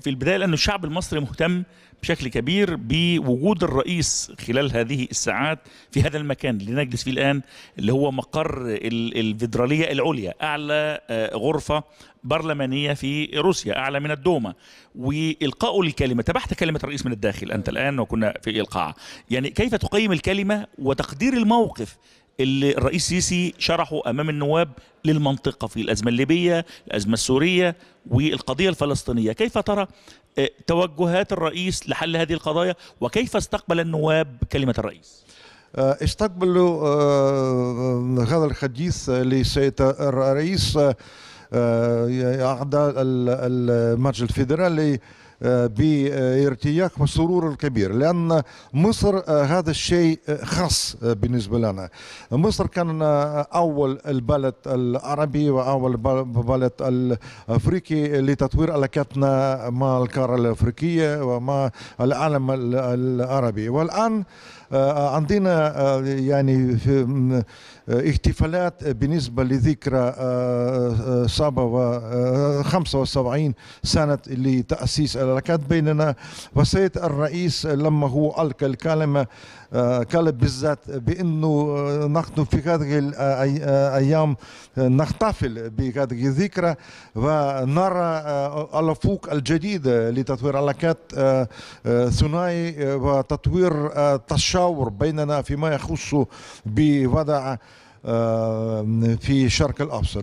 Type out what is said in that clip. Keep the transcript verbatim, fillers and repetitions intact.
في البداية لأن الشعب المصري مهتم بشكل كبير بوجود الرئيس خلال هذه الساعات في هذا المكان اللي نجلس فيه الآن، اللي هو مقر الفيدرالية العليا، أعلى غرفة برلمانية في روسيا، أعلى من الدوما، وإلقاء الكلمة. تبعت كلمة الرئيس من الداخل أنت الآن وكنا في القاعة، يعني كيف تقيم الكلمة وتقدير الموقف اللي الرئيس سيسي شرحه أمام النواب للمنطقة في الأزمة الليبية، الأزمة السورية والقضية الفلسطينية؟ كيف ترى توجهات الرئيس لحل هذه القضايا وكيف استقبل النواب كلمة الرئيس؟ استقبلوا هذا الحديث للسيد الرئيس أعضاء المجلس الفيدرالي بارتياح وسرور كبير، لأن مصر هذا الشيء خاص بالنسبة لنا. مصر كان أول البلد العربي وأول بلد الأفريقي لتطوير علاقاتنا مع القارة الأفريقية ومع العالم العربي، والآن عندنا يعني احتفالات بالنسبة لذكرى خمسة وسبعين سنة لتأسيس العلاقات بيننا. والسيد الرئيس لما هو ألقى الكلمة قال بالذات بأنه نحن في هذه الأيام نحتفل بهذه الذكرى ونرى الأفق الجديدة لتطوير علاقات ثنائية وتطوير تشاور بيننا فيما يخص بوضع في الشرق الأوسط.